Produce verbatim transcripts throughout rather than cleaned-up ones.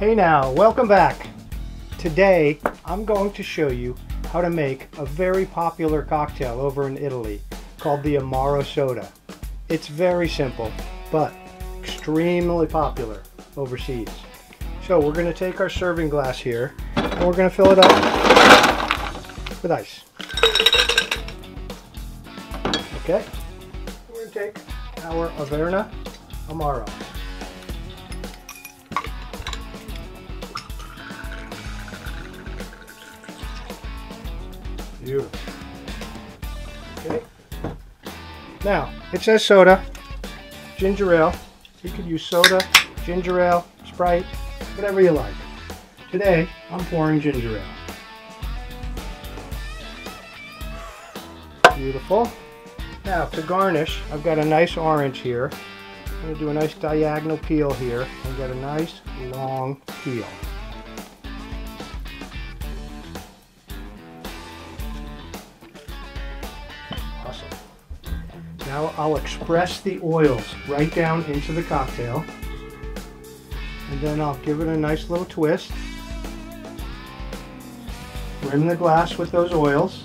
Hey now, welcome back. Today I'm going to show you how to make a very popular cocktail over in Italy called the Amaro soda. It's very simple but extremely popular overseas. So we're going to take our serving glass here and we're going to fill it up with ice. Okay, we're going to take our Averna Amaro. Beautiful. Okay. Now, it says soda, ginger ale. You could use soda, ginger ale, Sprite, whatever you like. Today, I'm pouring ginger ale. Beautiful. Now, to garnish, I've got a nice orange here. I'm going to do a nice diagonal peel here and get a nice long peel. Awesome. Now I'll express the oils right down into the cocktail, and then I'll give it a nice little twist. Rim the glass with those oils,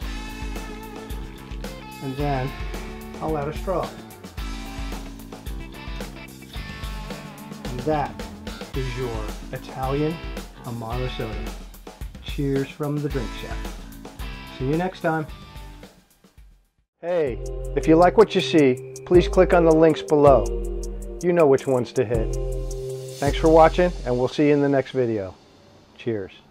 and then I'll add a straw. And that is your Italian Amaro soda. Cheers from The Drink Chef. See you next time. Hey, if you like what you see, please click on the links below. You know which ones to hit. Thanks for watching, and we'll see you in the next video. Cheers.